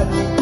salud.